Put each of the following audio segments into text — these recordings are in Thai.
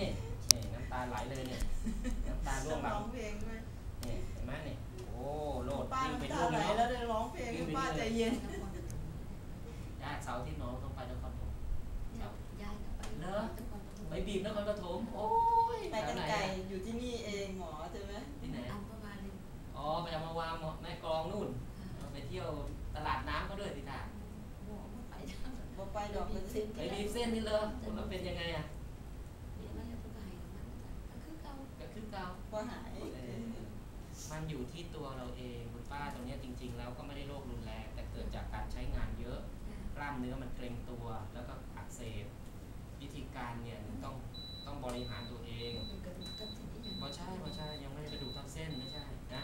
นี่น้ำตาไหลเลยเนี่ยน้ำตาร่วงหลังร้องเพลงไหมเนี่ยเห็นไหมเนี่ยโอ้โลดป้าน้ำตาไหลแล้วได้ร้องเพลงป้าใจเย็นญาติเสาที่น้องต้องไปนครปฐมย้ายไปเนอะไปบีบนครปฐมโอ้ยไปกันไกลอยู่ที่นี่เองหมอใช่ไหมที่ไหนอ๋อไปจะมาวางหมอแม่กองนู่นไปเที่ยวตลาดน้ำก็ด้วยสิท่าบอกไปดอกมันเส้นไปบีบเส้นนี่เลยแล้วเป็นยังไงอ่ะก็หายมันอยู่ที่ตัวเราเองคุณป้าตรงนี้จริงๆแล้วก็ไม่ได้โรครุนแรงแต่เกิดจากการใช้งานเยอะกล้ามเนื้อมันเกร็งตัวแล้วก็อักเสบวิธีการเนี่ยต้องบริหารตัวเองไม่ใช่ยังไม่ได้กระดูกทับเส้นไม่ใช่นะ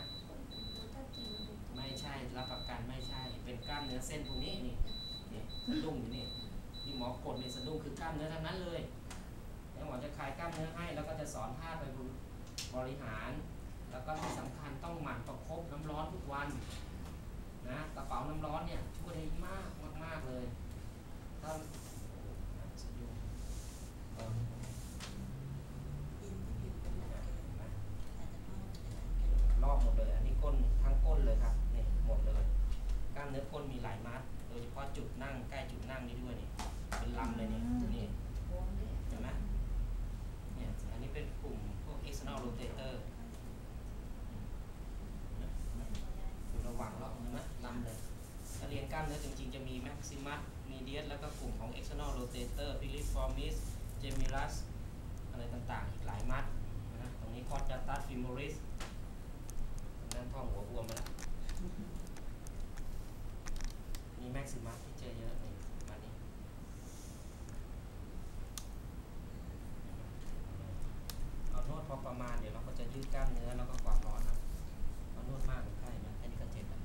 ไม่ใช่รับประกันไม่ใช่เป็นกล้ามเนื้อเส้นตรงนี้นี่สะดุ้งอยู่นี่ที่หมอกดในสะดุ้งคือกล้ามเนื้อทั้งนั้นเลยแล้วหมอจะคลายกล้ามเนื้อให้แล้วก็จะสอนท่าไปบริหารแล้วก็ที่สำคัญต้องหมั่นประคบน้ำร้อนทุกวันนะกระเป๋าน้ำร้อนเนี่ยช่วยได้มากเลยถ้าลอกหมดเลยอันนี้ก้นทั้งก้นเลยครับนี่หมดเลยกล้ามเนื้อก้นมีหลายมัดโดยเฉพาะจุดนั่งใกล้จุดนั่งนี่ด้วยนี่เป็นลำเลยนี่นี่เห็นไหมเนี่ยอันนี้เป็นกลุ่มexternal rotator อยู่ระหว่างรอบนะลำเลยถ้าเรียนกล้ามเนื้อจริงๆจะมี maximus medius แล้วก็กลุ่มของ external rotator piriformis gemellus อะไรต่างๆอีกหลายมัดนะตรงนี้ cordatus femoris นั่นท่องหัวบวมมาแล้วมี maximus ที่เจอเยอะนี่มานี่นวดพอประมาณเดี๋ยวเราก็จะยืดกล้ามเนื้อแล้วก็ความร้อนครับนวดมากหรือใกล้นะอันนี้ก็เจ็บนะ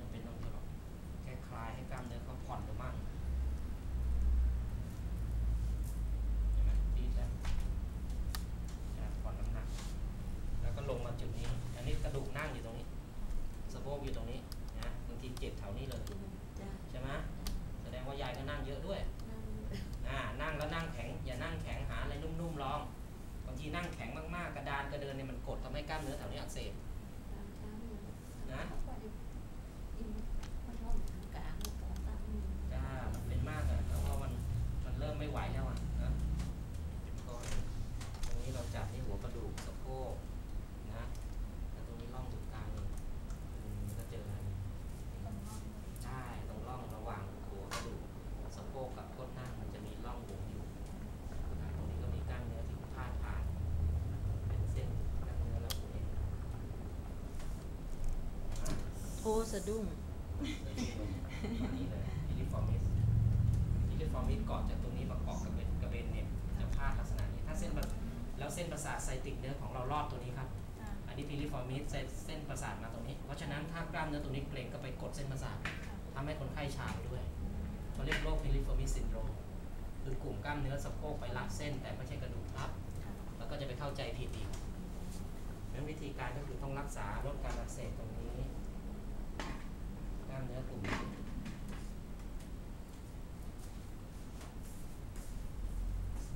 จะเป็นต้องหรอกแค่คลายให้กล้ามเนื้อเขาผ่อนลงมากเห็นไหมดีแล้วผ่อนน้ำหนักแล้วก็ลงมาจุดนี้อันนี้กระดูกนั่งอยู่ตรงนี้สะโพกอยู่ตรงนี้นะบางทีเจ็บแถวนี้เลยใช่ไหมแสดงว่ายายก็นั่งเยอะด้วยนั่งแล้วนั่งแข็งอย่านั่งแข็งหาอะไรนุ่มๆลองบางทีนั่งแข็งมากๆกระดานกระเดินเนี่ยมันกดทำให้กล้ามเนื้อแถวนี้อักเสบนะจ้ามันเป็นมากอ่ะแล้วพอมันเริ่มไม่ไหวแล้วอ่ะนะก็ตรงนี้เราจับที่หัวกระดูกสะโพกนะแล้วตรงนี้ร่องตรงกลางมันก็เจอแล้วใช่ตรงร่องระหว่างหัวกระดูกสะโพกกับก้นหน้ามันจะมีร่องวงอยู่ตรงนี้ก็มีกล้ามเนื้อที่ผ่านเป็นเส้นกล้ามเนื้อเราเองโอ้สะดุ้งนี่เลยพิลิฟอร์มิสก่อนจากตรงนี้ประกอบกับกระเบนเนี่ยจะพาดลักษณะนี้ถ้าเส้นแล้วเส้นประสาทไซติกเนื้อของเรารอดตัวนี้ครับอันนี้พิลิฟอร์มิสเส้นประสาทมาตรงนี้เพราะฉะนั้นถ้ากล้ามเนื้อตรงนี้เกร็งก็ไปกดเส้นประสาททำให้คนไข้ชาไปด้วยเขาเรียกโรคพิลิฟอร์มิสซินโดรมคือกลุ่มกล้ามเนื้อสะโพกไปรัดเส้นแต่ไม่ใช่กระดูกทับแล้วก็จะไปเข้าใจผิดอีกงั้นวิธีการก็คือต้องรักษาลดการอักเสบตรงนี้กล้ามเนื้อกลุ่มนี้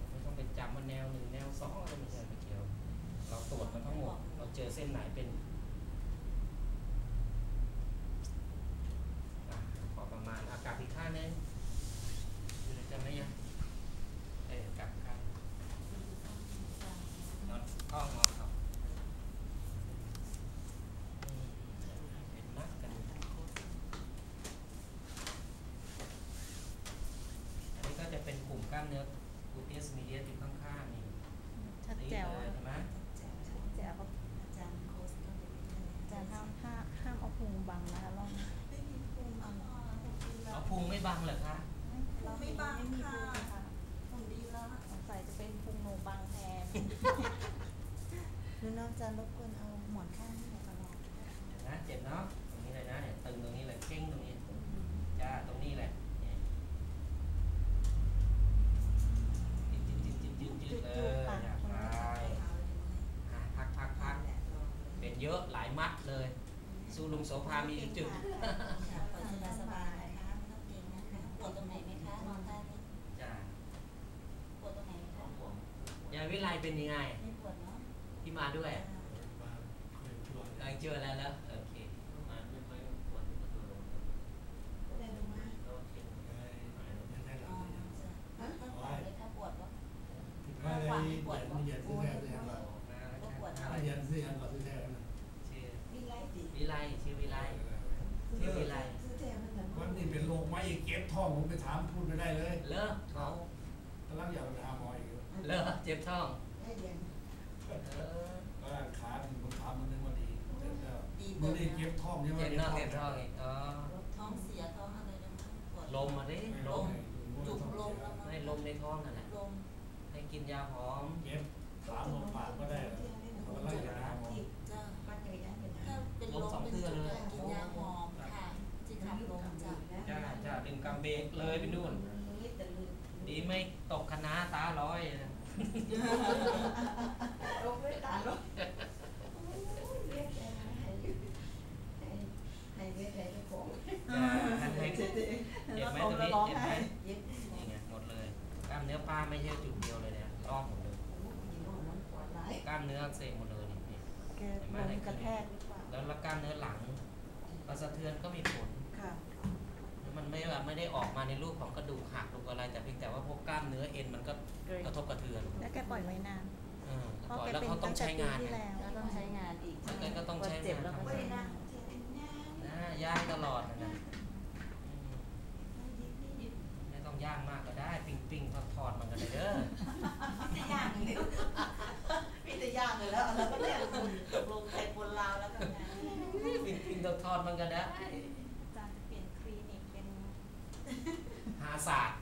ไม่ต้องไปจำว่าแนวหนึ่งแนวสองอะไรไม่ใช่ไม่เกี่ยวเราตรวจมันทั้งหมดเราเจอเส้นไหนเป็นพอประมาณอากาศอีกข้างนึงจำได้ยังกลับข้างนอนข้องนอนครับเป็นนักกันอันนี้ก็จะเป็นกลุ่มกล้ามเนื้อกูเตียสมีเดียติดข้างๆนี่ชัดเจนเลยใช่ไหมชัดเจนครับอาจารย์โค้ชอาจารย์ห้ามเอาพุงบังนะคะลองเอาพุงไม่บังเหรอคะไม่บังค่ะผมดีแล้วสงสัยจะเป็นพุงโนบังแทนน้องจะรบกวนเอาหมอนข้างให้ตลอดนะเจ็บเนาะตรงนี้เลยนะเนี่ยตึงตรงนี้เลยเข่งตรงนี้จ้าตรงนี้แหละยืดเลยพักเป็นเยอะหลายมัดเลยสู้ลุงโสภามีจุดสบายปวดตรงไหนไหมคะนอนได้ไหมจ้าปวดตรงไหนคะยาวิไล เป็นยังไงพี่มาด้วยกำลังเจอแล้วแล้วโอเคมาไม่ค่อยควรตัวลงได้ลงมาได้หรอฮะปวดวะปวดวะปวดยันเสียงก่อนที่แท้ชื่อวิไลวิไลชื่อวิไลชื่อวิไลวันนี้เป็นโรคไม้เก็บท้องผมไปถามพูดไม่ได้เลยเลิกเขากำลังอยากไปหาหมออีกเลิกเจ็บท้องว่าขาผมถามมันนึกว่าดีไม่ได้เก็บท้องใช่ไหมเจ็บท้องเจ็บท้องอีกท้องเสียท้องอะไรนะลมมาดิลมจุกลมให้ลมในท้องนั่นแหละให้กินยาหอมเก็บสามลมปากก็ได้มันจะเป็นลมเป็นจุดเลยกินยาหอมค่ะจิตขับลมจับจะดึงกำเบกเลยไปนู่นดีไม่ตกคณะตาลอยลมไม่ตาลอยให้เย็บให้เย็บของเย็บไหมตัวนี้เย็บไหมนี่ไงหมดเลยกล้ามเนื้อป้าไม่ใช่จุดเดียวเลยเนี่ยรอบหมดเลยกล้ามเนื้อเซหมดเลยนี่มันกระแทกแล้วกล้ามเนื้อหลังประสะเทือนก็มีผลแล้วมันไม่ได้ออกมาในรูปของกระดูกหักหรืออะไรแต่เพียงแต่ว่าพวกกล้ามเนื้อเอ็นมันก็กระทบกระเทือนแล้วแกปล่อยไว้นานปล่อยแล้วเขาต้องใช้งานแล้วต้องใช้งานอีกแล้วก็ต้องใช้งานนะย่างตลอดนะไม่ต้องย่างมากก็ได้ปิ้งๆทอดๆมันก็ได้เด้อไม่จะย่างเลยไม่จะย่างเลยแล้วแล้วก็เนี่ยลงไทยปนลาวแล้วกันนะปิ้งๆทอดๆมันก็ได้อาจารย์จะเปลี่ยนคลินิกเป็นหาศาสตร์